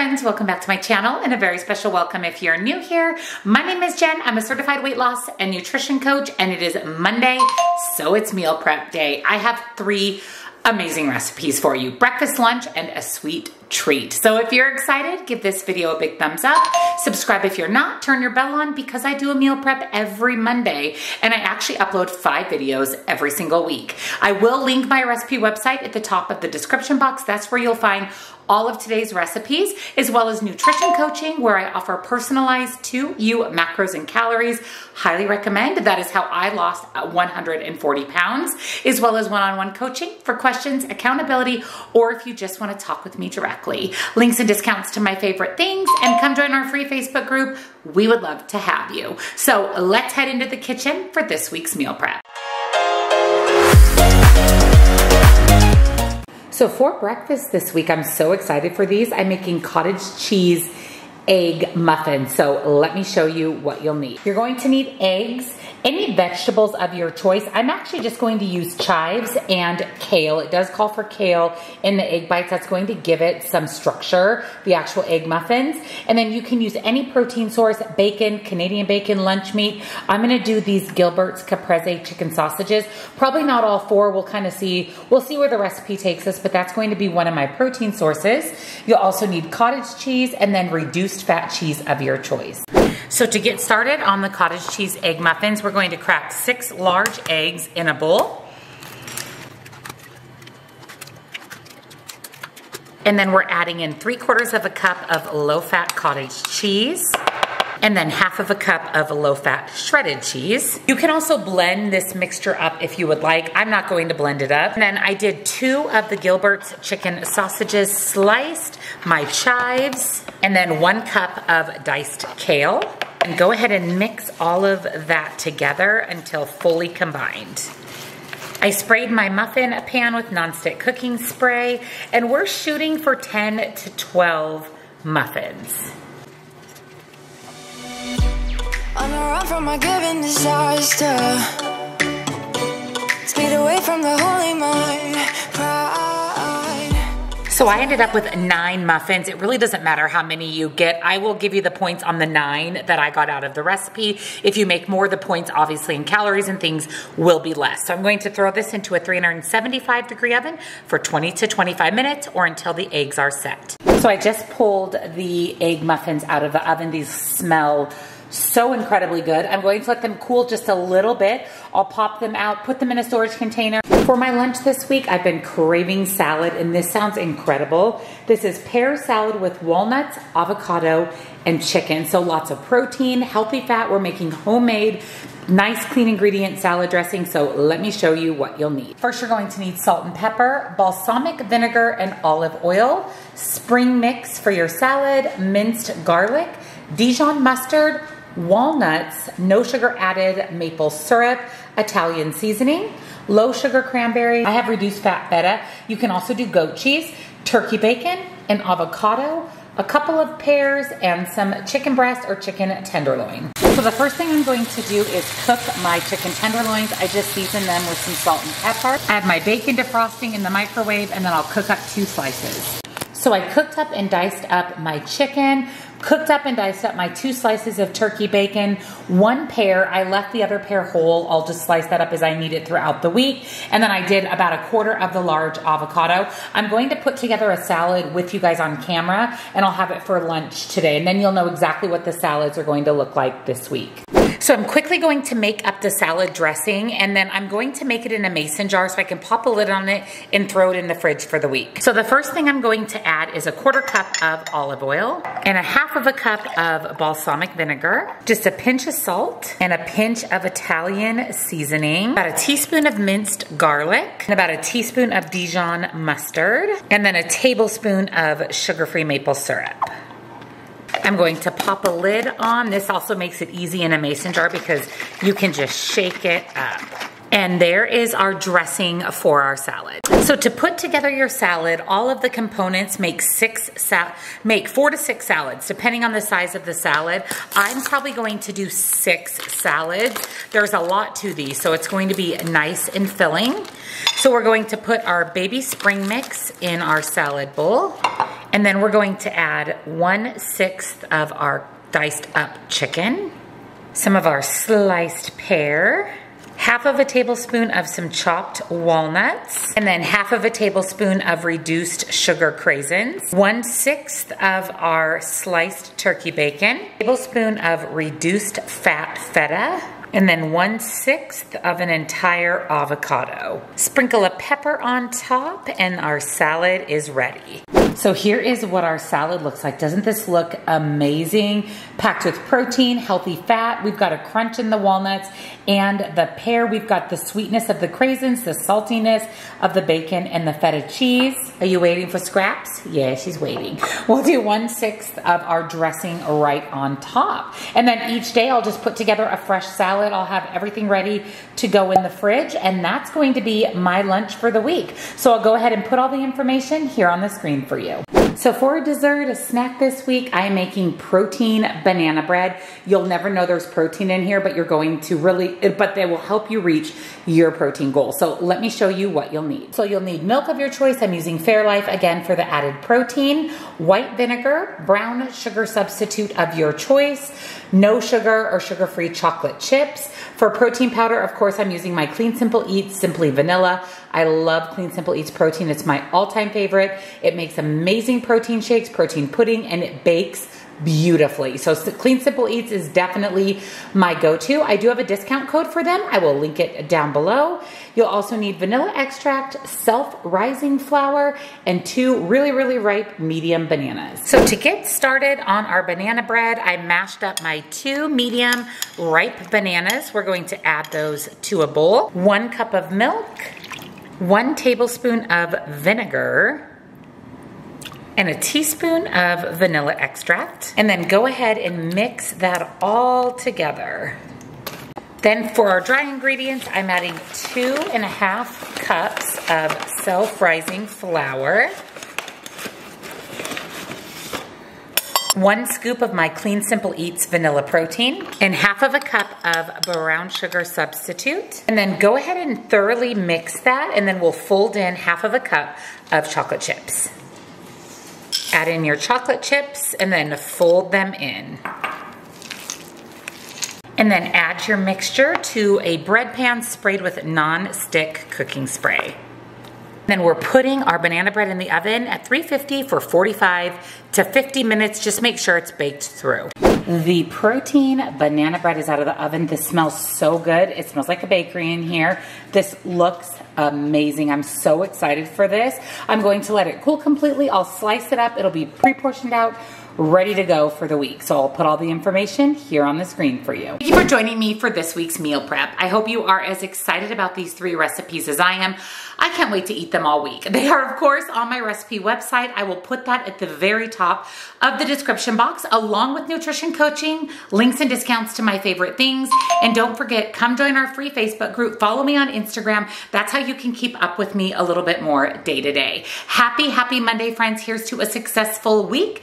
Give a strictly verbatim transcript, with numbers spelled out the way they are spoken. friends, welcome back to my channel and a very special welcome if you're new here. My name is Jen. I'm a certified weight loss and nutrition coach and it is Monday, so it's meal prep day. I have three amazing recipes for you, breakfast, lunch, and a sweet treat. So if you're excited, give this video a big thumbs up. Subscribe if you're not, turn your bell on because I do a meal prep every Monday and I actually upload five videos every single week. I will link my recipe website at the top of the description box. That's where you'll find all of today's recipes, as well as nutrition coaching where I offer personalized to you macros and calories. Highly recommend. That is how I lost one hundred forty pounds, as well as one-on-one coaching for questions, accountability, or if you just want to talk with me directly. Links and discounts to my favorite things, and come join our free Facebook group. We would love to have you. So let's head into the kitchen for this week's meal prep. So for breakfast this week, I'm so excited for these. I'm making cottage cheese egg muffins. So let me show you what you'll need. You're going to need eggs, any vegetables of your choice. I'm actually just going to use chives and kale. It does call for kale in the egg bites. That's going to give it some structure, the actual egg muffins. And then you can use any protein source, bacon, Canadian bacon, lunch meat. I'm gonna do these Gilbert's caprese chicken sausages. Probably not all four. We'll kind of see, we'll see where the recipe takes us, but that's going to be one of my protein sources. You'll also need cottage cheese and then reduced fat cheese of your choice. So to get started on the cottage cheese egg muffins, we're going to crack six large eggs in a bowl. And then we're adding in three quarters of a cup of low-fat cottage cheese, and then half of a cup of low-fat shredded cheese. You can also blend this mixture up if you would like. I'm not going to blend it up. And then I did two of the Gilbert's chicken sausages sliced, my chives, and then one cup of diced kale. And go ahead and mix all of that together until fully combined. I sprayed my muffin pan with nonstick cooking spray, and we're shooting for ten to twelve muffins. On the run from my given disaster, speed away from the holy mind, pride. So I ended up with nine muffins. It really doesn't matter how many you get. I will give you the points on the nine that I got out of the recipe. If you make more, the points obviously in calories and things will be less. So I'm going to throw this into a three hundred seventy-five degree oven for twenty to twenty-five minutes or until the eggs are set. So I just pulled the egg muffins out of the oven. These smell so incredibly good. I'm going to let them cool just a little bit. I'll pop them out, put them in a storage container. For my lunch this week, I've been craving salad, and this sounds incredible. This is pear salad with walnuts, avocado, and chicken. So lots of protein, healthy fat. We're making homemade, nice clean ingredient salad dressing. So let me show you what you'll need. First, you're going to need salt and pepper, balsamic vinegar and olive oil, spring mix for your salad, minced garlic, Dijon mustard, walnuts, no sugar added, maple syrup, Italian seasoning, low sugar cranberry. I have reduced fat feta. You can also do goat cheese, turkey bacon, an avocado, a couple of pears, and some chicken breast or chicken tenderloin. So the first thing I'm going to do is cook my chicken tenderloins. I just season them with some salt and pepper. Add my bacon defrosting in the microwave, and then I'll cook up two slices. So I cooked up and diced up my chicken, cooked up and diced up my two slices of turkey bacon, one pear. I left the other pear whole. I'll just slice that up as I need it throughout the week. And then I did about a quarter of the large avocado. I'm going to put together a salad with you guys on camera, and I'll have it for lunch today. And then you'll know exactly what the salads are going to look like this week. So I'm quickly going to make up the salad dressing, and then I'm going to make it in a mason jar so I can pop a lid on it and throw it in the fridge for the week. So the first thing I'm going to add is a quarter cup of olive oil and a half of a cup of balsamic vinegar, just a pinch of salt and a pinch of Italian seasoning, about a teaspoon of minced garlic and about a teaspoon of Dijon mustard, and then a tablespoon of sugar-free maple syrup. I'm going to pop a lid on. This also makes it easy in a mason jar because you can just shake it up. And there is our dressing for our salad. So to put together your salad, all of the components make six sal make four to six salads, depending on the size of the salad. I'm probably going to do six salads. There's a lot to these, so it's going to be nice and filling. So we're going to put our baby spring mix in our salad bowl. And then we're going to add one sixth of our diced up chicken, some of our sliced pear, half of a tablespoon of some chopped walnuts, and then half of a tablespoon of reduced sugar craisins, one sixth of our sliced turkey bacon, a tablespoon of reduced fat feta, and then one sixth of an entire avocado. Sprinkle a pepper on top and our salad is ready. So here is what our salad looks like. Doesn't this look amazing? Packed with protein, healthy fat. We've got a crunch in the walnuts and the pear. We've got the sweetness of the craisins, the saltiness of the bacon and the feta cheese. Are you waiting for scraps? Yeah, she's waiting. We'll do one sixth of our dressing right on top. And then each day I'll just put together a fresh salad. I'll have everything ready to go in the fridge, and that's going to be my lunch for the week. So I'll go ahead and put all the information here on the screen for you. So for dessert, a snack this week, I'm making protein banana bread. You'll never know there's protein in here, but you're going to really, but they will help you reach your protein goal. So let me show you what you'll need. So you'll need milk of your choice. I'm using Fairlife again for the added protein, white vinegar, brown sugar substitute of your choice, no sugar or sugar-free chocolate chips. For protein powder, of course, I'm using my Clean Simple Eats Simply Vanilla. I love Clean Simple Eats protein. It's my all-time favorite. It makes amazing protein shakes, protein pudding, and it bakes beautifully. So Clean Simple Eats is definitely my go-to. I do have a discount code for them. I will link it down below. You'll also need vanilla extract, self-rising flour, and two really, really ripe medium bananas. So to get started on our banana bread, I mashed up my two medium ripe bananas. We're going to add those to a bowl. One cup of milk, one tablespoon of vinegar, and a teaspoon of vanilla extract. And then go ahead and mix that all together. Then for our dry ingredients, I'm adding two and a half cups of self-rising flour, one scoop of my Clean Simple Eats vanilla protein, and half of a cup of brown sugar substitute. And then go ahead and thoroughly mix that, and then we'll fold in half of a cup of chocolate chips. Add in your chocolate chips and then fold them in. And then add your mixture to a bread pan sprayed with non-stick cooking spray. Then we're putting our banana bread in the oven at three fifty for forty-five to fifty minutes. Just make sure it's baked through. The protein banana bread is out of the oven. This smells so good. It smells like a bakery in here. This looks amazing. I'm so excited for this. I'm going to let it cool completely. I'll slice it up. It'll be pre-portioned out, ready to go for the week. So I'll put all the information here on the screen for you. Thank you for joining me for this week's meal prep. I hope you are as excited about these three recipes as I am. I can't wait to eat them all week. They are, of course, on my recipe website. I will put that at the very top of the description box, along with nutrition coaching, links and discounts to my favorite things. And don't forget, come join our free Facebook group. Follow me on Instagram. That's how you can keep up with me a little bit more day to day. Happy, happy Monday, friends. Here's to a successful week,